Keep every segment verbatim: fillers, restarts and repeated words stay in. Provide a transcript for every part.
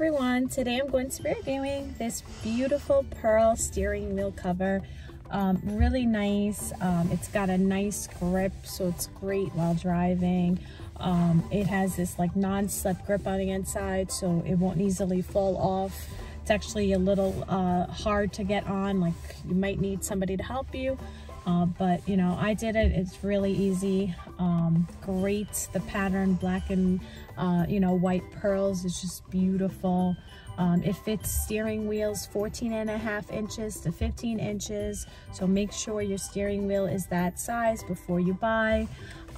everyone, today I'm going to be reviewing this beautiful pearl steering wheel cover. Um, really nice, um, it's got a nice grip, so it's great while driving. Um, it has this like non-slip grip on the inside, so it won't easily fall off. It's actually a little uh, hard to get on, like you might need somebody to help you. Uh, but you know, I did it, it's really easy. Um, great, the pattern, black and uh, you know, white pearls, is just beautiful. Um, it fits steering wheels fourteen and a half inches to fifteen inches. So make sure your steering wheel is that size before you buy.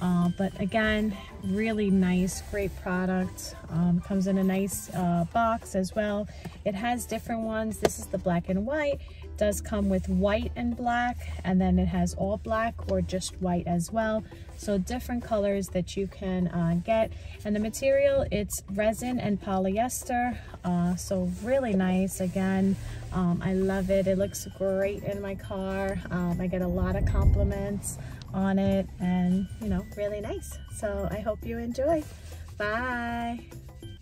Uh, but again, really nice, great product. Um, comes in a nice uh, box as well. It has different ones. This is the black and white. It does come with white and black, and then it has all black or just white as well. So different colors that you can uh, get. And the material, it's resin and polyester. Uh, so really nice again. Um, I love it. It looks great in my car. Um, I get a lot of compliments on it, and you know, really nice. So I hope you enjoy. Bye.